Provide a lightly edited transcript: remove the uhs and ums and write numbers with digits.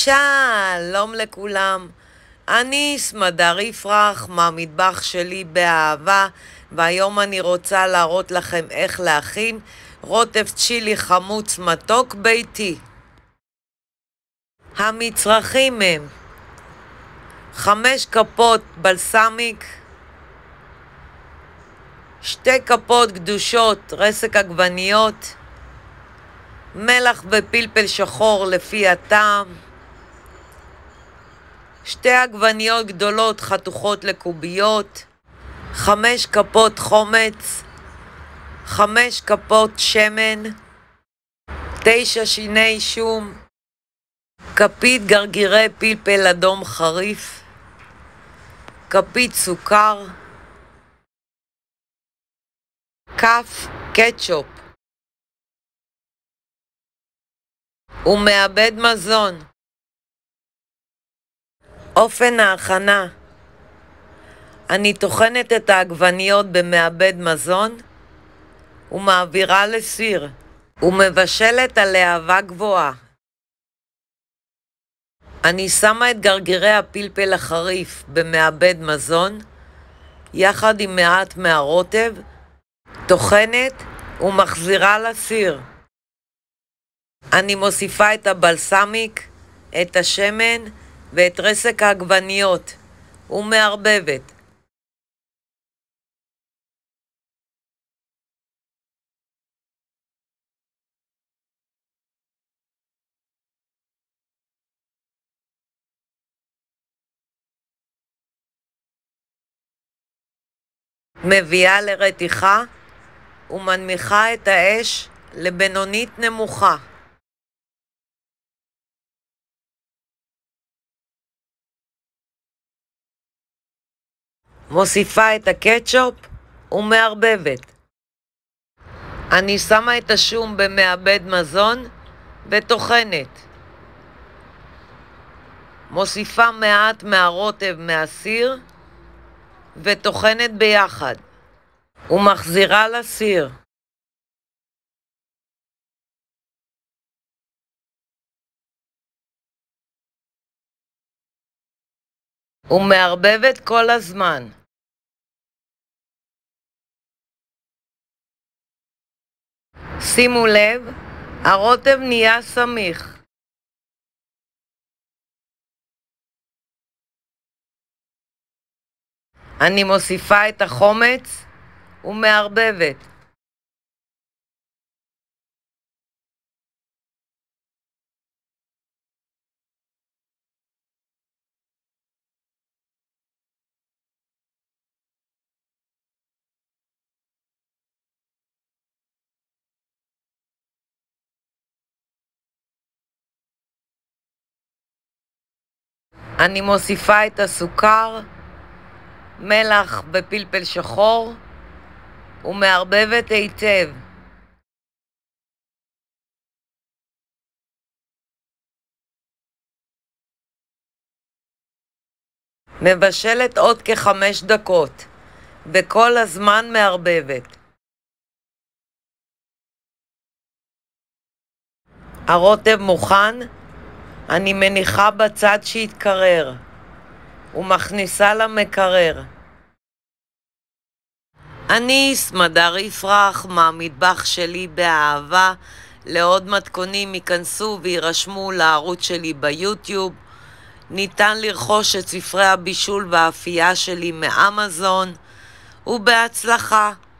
שלום לכולם, אני סמדר יפרח מהמטבח שלי באהבה, והיום אני רוצה להראות לכם איך להכין רוטב צ'ילי חמוץ מתוק ביתי. המצרכים הם 5 כפות בלסמיק, 2 כפות גדושות רסק עגבניות, מלח ופלפל שחור לפי הטעם, 2 עגבניות גדולות חתוכות לקוביות, 5 כפות חומץ, 5 כפות שמן, 9 שיני שום, כפית גרגירי פלפל אדום חריף, כפית סוכר, כף קטשופ ומעבד מזון. אופן ההכנה: אני טוחנת את העגבניות במעבד מזון ומעבירה לסיר ומבשלת על להבה גבוהה. אני שמה את גרגירי הפלפל החריף במעבד מזון יחד עם מעט מהרוטב, טוחנת ומחזירה לסיר. אני מוסיפה את הבלסמיק, את השמן ואת רסק העגבניות ומערבבת. מביאה לרתיחה ומנמיכה את האש לבינונית נמוכה. מוסיפה את הקטשופ ומערבבת. אני שמה את השום במעבד מזון וטוחנת. מוסיפה מעט מהרוטב מהסיר וטוחנת ביחד ומחזירה לסיר. ומערבבת כל הזמן. שימו לב, הרוטב נהיה סמיך. אני מוסיפה את החומץ ומערבבת. אני מוסיפה את הסוכר, מלח בפלפל שחור ומערבבת היטב. מבשלת עוד כ5 דקות וכל הזמן מערבבת. הרוטב מוכן, אני מניחה בצד שיתקרר ומכניסה למקרר. אני סמדר יפרח מהמטבח שלי באהבה. לעוד מתכונים ייכנסו וירשמו לערוץ שלי ביוטיוב. ניתן לרכוש את ספרי הבישול והאפייה שלי מאמזון, ובהצלחה.